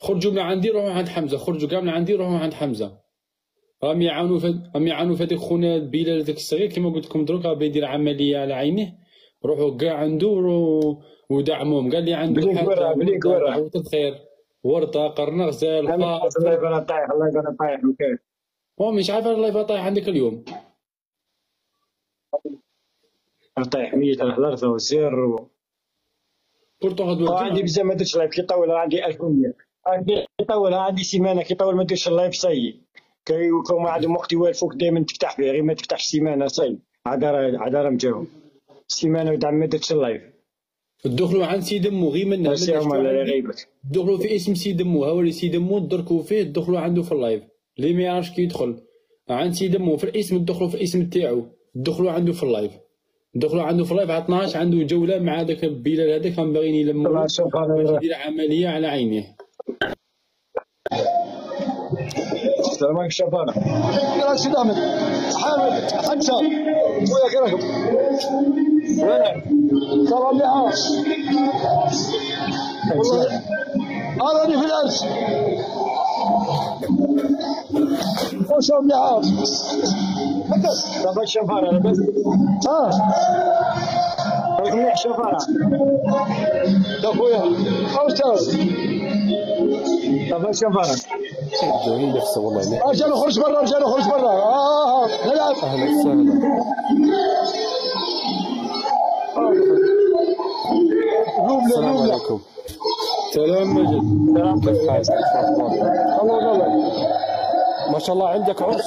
خرجوا من عندي روحوا عند حمزه خرجوا كاع من عندي روحوا عند حمزه راهم يعاونوا في هذاك خونا بلال هذاك الصغير كما قلت لكم دروك راه بيدير عمليه على عينيه روحوا كاع عنده ودعموهم قال لي عنده حاجه خير ورطه قرن غزال الله يبارك طايح الله يبارك طايح وكاع هو مش عارف الله يبارك طايح عندك اليوم طايح ميت على الارض وزير بورتو غدوه عندي بزاف ما درتش لايف كيطول عندي 1100 كيطول عندي سيمانه كيطول ما درتش اللايف صاي كيكون ما عندهم وقت يوالفوك دائما تفتح فيه غير ما تفتحش سيمانه صاي عاد راه مجاوب سيمانه ودعم ما درتش اللايف دخلوا عند سي دمو غير منها دخلوا في اسم سي دمو ها هو اللي سي دمو دركوا فيه دخلوا عنده في اللايف اللي ما يعرفش كيدخل عند سي دمو في الاسم دخلوا في الاسم تاعو دخلوا عنده في اللايف دخلوا عنده في اللايف على 12 عنده جوله مع داك بلال هذاك راهم باغيين يلموا يدير عمليه على عينيه السلام عليكم شباب راه سي دامد حامد حمزه خويا كي راكم سلام عليكم والله راني في الارض وشوف لي عاد دابا الشفاره لاباس راه الشفاره دا خويا اوستاذ دابا الشفاره جميل نفسه والله رجال خرج برا رجال خرج برا لا سهلا سهلا السلام عليكم سلام مجد سلام كيف حالك الله الله ما شاء الله عندك عرس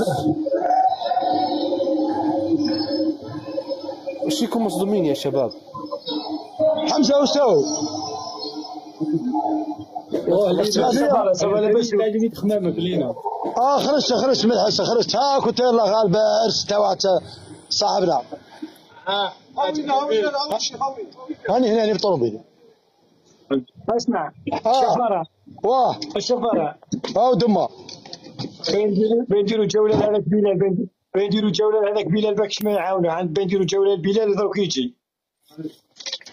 وش فيكم مصدومين يا شباب حمزه وساو والله لازم تخمم بلينا خرجت من الحصه خرجت ها كنت يلا غالب عرس تاع صاحبنا هاني هنا بطربي اسمع الشفاره واه الشفاره هاو دمه بنديروا جوله لهذاك بلال بنديروا جوله لهذاك بلال باك شنو يعاونوا عند بنديروا جوله لبلال دروك يجي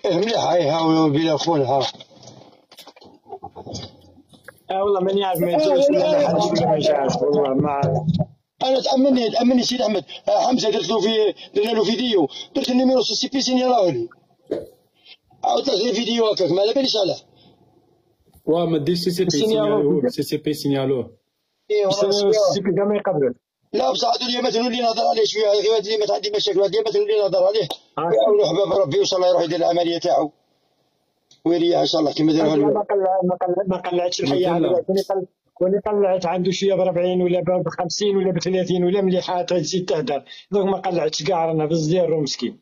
مليح هاو بلال فون ها والله ماني عارف ما يجيش مانيش عارف والله ما عارف انا تامني سيد احمد حمزه درت له في درنا له فيديو درت النيميرو سي بي سينيالولي عاودت له فيديو هكاك ما على باليش علاه واه ما ديرش سي سي بي سينيالو ايوا سي بي ما يقدر لا بصح هذو اليومات نولي نهضر عليه شويه هذو اليومات عندي مشاكل هذو اليومات نولي نهضر عليه يعاونوا حباب ربي ان شاء الله يروح يدير العمليه تاعو ويريح ان شاء الله كما داروا اليوم ما قلعتش الحيه على كوني قلعت عنده شويه ب 40 ولا ب 50 ولا ب 30 ولا مليحه تزيد تهدر دونك ما قلعتش كاع رانا في الزيرو مسكين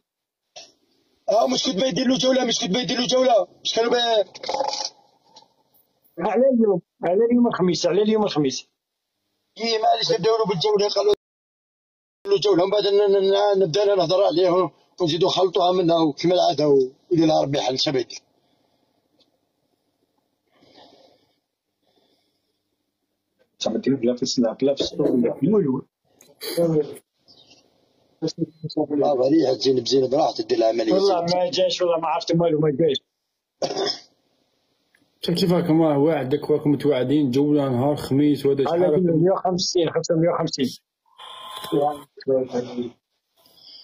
مش كنت بايدير له جوله مش كانوا على اليوم الخميس معليش نبداو له بالجوله قالوا له جوله من بعد نبدا نهضر عليه ونزيدو نخلطوها منها كما العاده ويدير لها ربي حل شبيك سامتين بلا في سناب بلا في ستوري يولو ريحه زين بزين براحتك دير العمليه والله ما جاش والله ما عرفت مالو ما جاش كيف راكم واعدك راكم متواعدين جوله نهار الخميس وهذا شحال 150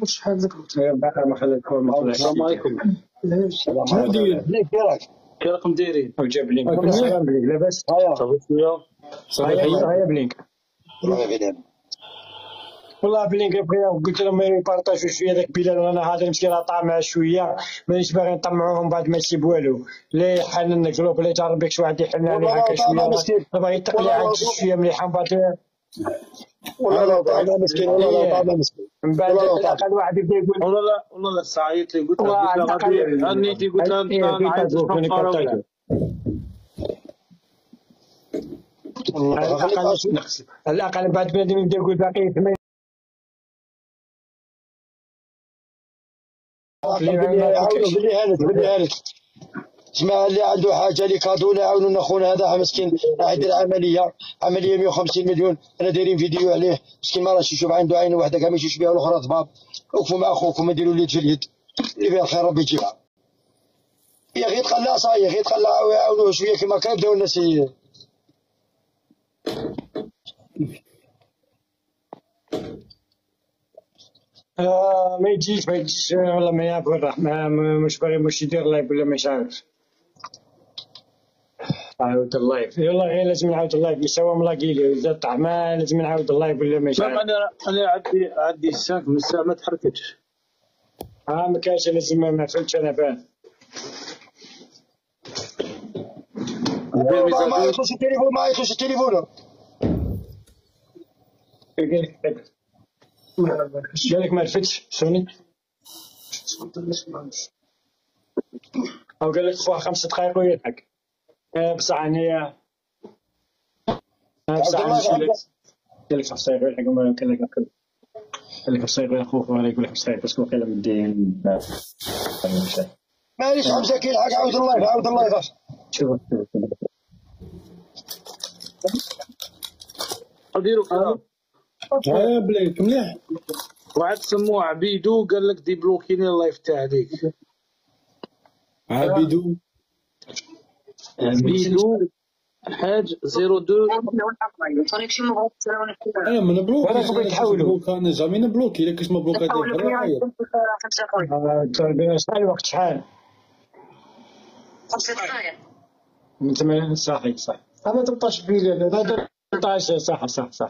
مش حالك السلام عليكم. كي راكم دايرين؟ وجاب لينك. السلام عليك، لاباس؟ هايا صافي هايا بلينك. والله بلينك بغينا قلت لهم يبارطاجوا شويه داك بلال وانا هادر مسكين راه طامع شويه مانيش باغي نطمعوهم بعد ما نسيب والو لا يحل لنا الجروب لا يجرب بك شويه يحل عليها هكا شويه باغي يتقلي عاد شويه مليحه من بعد والله لا طعم مسكين والله لا طعم مسكين من بعد كان واحد يبدا يقول والله صعيت لي قلت له غنيتي قلت له نعاود على الاقل نقص على الاقل بعد بنادم يبدا يقول باقي 8 بلي هانت بلي هانت جماعة اللي عنده حاجة اللي كادونا عاونونا خونا هذا مسكين راه يدير عملية 150 مليون أنا دايرين فيديو عليه مسكين ما راهش يشوف عنده عين واحدة كاع ما يشوفش بها الأخرى طباب وقفوا مع أخوكم ديروا اليد في اليد اللي فيها الخير ربي يجيبها يا غي تقلع صايي غي تقلع ويعاونوه شوية كيما كان بداو الناس ما يجيش والله ما يعرف وين راه مش باغي واش يدير لايف ولا مش عارف عاود اللايف يلا غير لازم نعاود اللايف سوا ملاقي لي ولا طعمه لازم نعاود اللايف ولا مش عارف انا عندي الساك من الساعه ما تحركتش ما كانش لازم ما فهمتش انا فاهم ما يخش التليفون قالك ما رفتش سوني او قالك خويا 5 دقائق ويضحك بصح انا قالك 5 دقائق ويضحك وما قالك 5 دقائق يا خويا ولا يقول لك 5 دقائق باسكو قال مدين معليش حمزه كي الحق عاود اللايف شوف اديرو يا بليك مليح وعاد سموه عبيدو قال لك ديبلوكيني اللايف تاع هذيك عبيدو حاج 02 انا من بلوك انا تحاولوا انا جامي نبلوكي الا كنت مبلوكه دابا شحال الوقت شحال 5 دقائق من 8 صحيح انا 13 بليل هذا 13 صح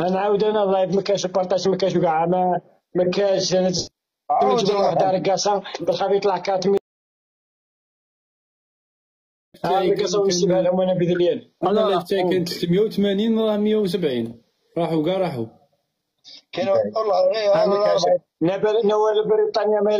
انا عاود انا اللايف ما كانش بارطاج ما كانش كاع ما كانش انا عاود واحد رقاصه بالخاف يطلع 400 هاي القصه ونسيبها لهم انا بدليل انا اللايف تاعي كان 380 راه 170 راحوا كانوا والله نوال بريطانيا ما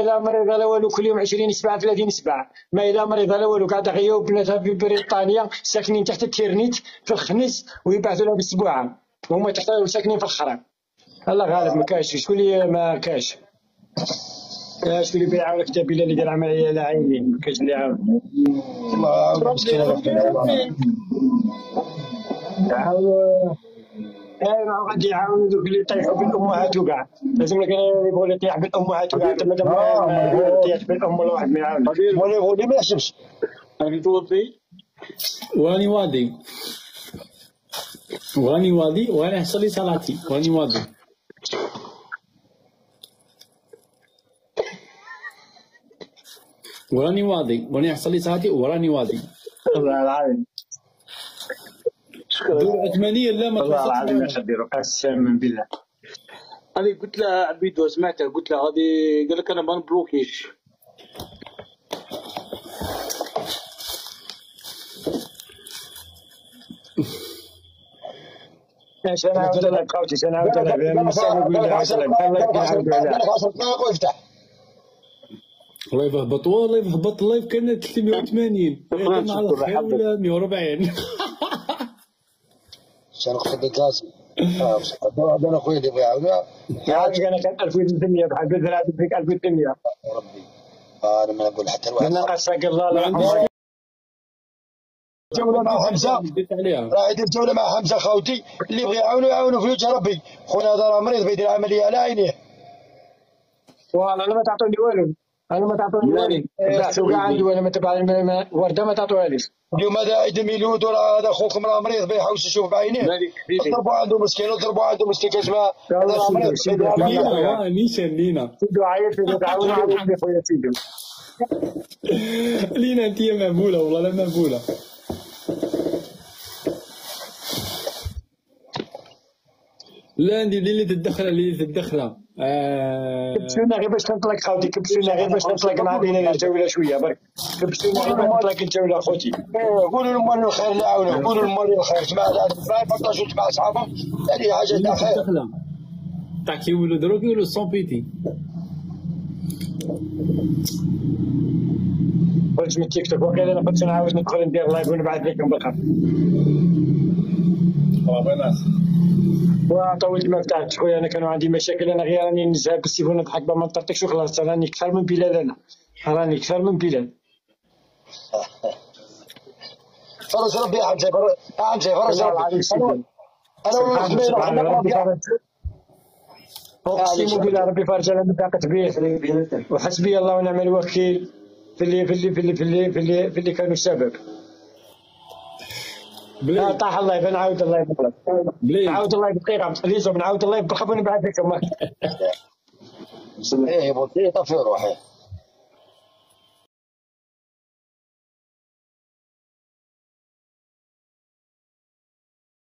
إلى مريض لا والو كل يوم 20 سبعة 30 سبعة ما إلى مريض لا والو قاعدة غيوب بناتها في بريطانيا ساكنين تحت التيرنيت في الخنس ويبعثوا لها بالسبوعة وهما تحت ساكنين في الخراب الله غالب ما كاش شكون اللي ما كاش شكون اللي بيعاون الكتاب اللي دار عملية على عينين ما كاش اللي عاون الله ايوا غادي يعاونوا دوك اللي يطيحوا بالامهات وكاع لازم لك اللي يبغوا يطيح بالامهات وكاع حتى مادام يطيح بالام ولا واحد ما يعاونش ولا يبغوا ما يحسبش راني توضي واني وادي وانا نصلي صلاتي واني وادي واني وادي وانا نصلي صلاتي وراني وادي الله العظيم دور 80 لا ما توصلش العظيم اش نديرو قسما بالله انا قلت لها عبيدو سمعتها قلت لها غادي قال لك انا ما نبلوكيش اش انا عاود انا قاوتي انا عاود انا مستني يقول لي 10 دقائق وافتح لايف هبط والله هبط اللايف كان 380 كان على الخير ولا 140 كان خدت راسي انا خويا اللي بغا يعاونها عاد انا كان 1800 بحال قلت لها فيك 1800 يا ربي انا ما نقول حتى لواحد انا قاسك الله لا عندي جوله مع حمزه راه يدير جوله مع حمزه خاوتي اللي بغا يعاونو في وجه ربي خونا هذا راه مريض بيدير عمليه على عينيه وانا ما تعطوني والو انا ما تعطوني والو بحثوا كاع عنده انا ما تبع ورده ما تعطوها ليش اليوم هذا عيد الميلود ولا هذا اخوكم راه مريض ما يحوس يشوف بعينيه. اضربوا عنده مسكين اضربوا عنده مسكين كاش ما نيشان لينا دعاء في تعاونوا على خويا سيدي لينا انت مهبوله والله لا مهبوله. لا ندير ليله الدخله كبسونا غير باش تنطلق خوتي كبسونا غير باش تنطلق مع بينا الجوله شويه برك كبسونا غير باش تنطلق الجوله خوتي. قولوا لهم الخير اللي عاونوه قولوا لهم الخير جماعه العرب فطاشوا مع اصحابهم يعني حاجه تاع خير. تاكي يولوا دروك يولوا سون بيتي خرج من تيك توك وقيلا انا بغيت نعاود ندخل ندير لايف ونبعث لكم بالخير. وطولت ما فتحتش خويا انا كانوا عندي مشاكل انا غير راني نزهق بالسيف ونضحك ما نطرطكش وخلاص راني كثر من بلال انا راني كثر من بلال. فرج ربي يا حمزه فرج ربي انا والله اقسم بالله ربي فرج انا متعاقد به وحسبي الله ونعم الوكيل في اللي في اللي في اللي في اللي في اللي, في اللي كانوا السبب. لا طاح الله يبارك نعاود الله يبارك نعاود الله بدقيقه نعاود الله يبارك ونبعث لكم. ايه يا بودي طفي روحي.